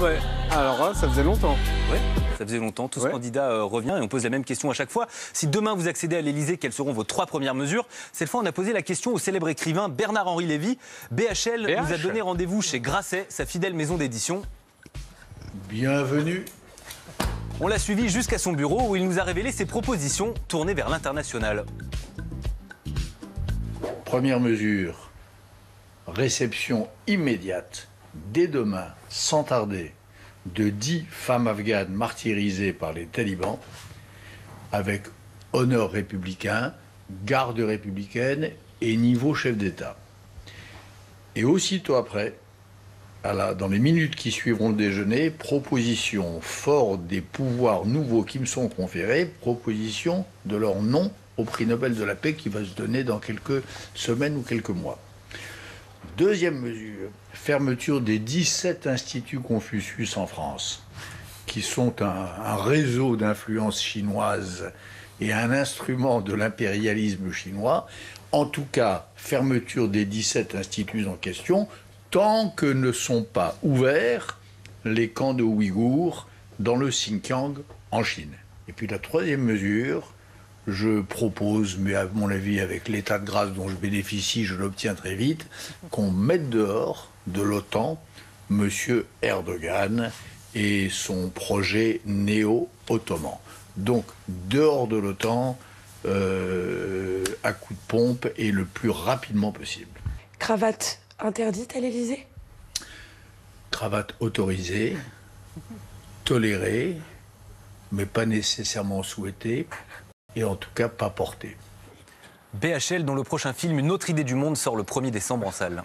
Ouais. Alors là, ça faisait longtemps. Oui, ça faisait longtemps. Tous candidats reviennent et on pose la même question à chaque fois. Si demain vous accédez à l'Élysée, quelles seront vos 3 premières mesures? Cette fois, on a posé la question au célèbre écrivain Bernard-Henri Lévy. BHL nous a donné rendez-vous chez Grasset, sa fidèle maison d'édition. Bienvenue. On l'a suivi jusqu'à son bureau où il nous a révélé ses propositions tournées vers l'international. Première mesure, réception immédiate, dès demain, sans tarder, de 10 femmes afghanes martyrisées par les talibans, avec honneur républicain, garde républicaine et niveau chef d'État. Et aussitôt après, dans les minutes qui suivront le déjeuner, proposition forte des pouvoirs nouveaux qui me sont conférés, proposition de leur nom au prix Nobel de la paix qui va se donner dans quelques semaines ou quelques mois. Deuxième mesure, fermeture des 17 instituts Confucius en France, qui sont un réseau d'influence chinoise et un instrument de l'impérialisme chinois. En tout cas, fermeture des 17 instituts en question, tant que ne sont pas ouverts les camps de Ouïghours dans le Xinjiang en Chine. Et puis la troisième mesure, je propose, mais à mon avis avec l'état de grâce dont je bénéficie, je l'obtiens très vite, qu'on mette dehors de l'OTAN M. Erdogan et son projet néo-ottoman. Donc dehors de l'OTAN, à coup de pompe et le plus rapidement possible. Cravate interdite à l'Élysée? Cravate autorisée, tolérée, mais pas nécessairement souhaitée, et en tout cas pas portée. BHL, dont le prochain film Une Autre Idée du Monde sort le 1er décembre en salle.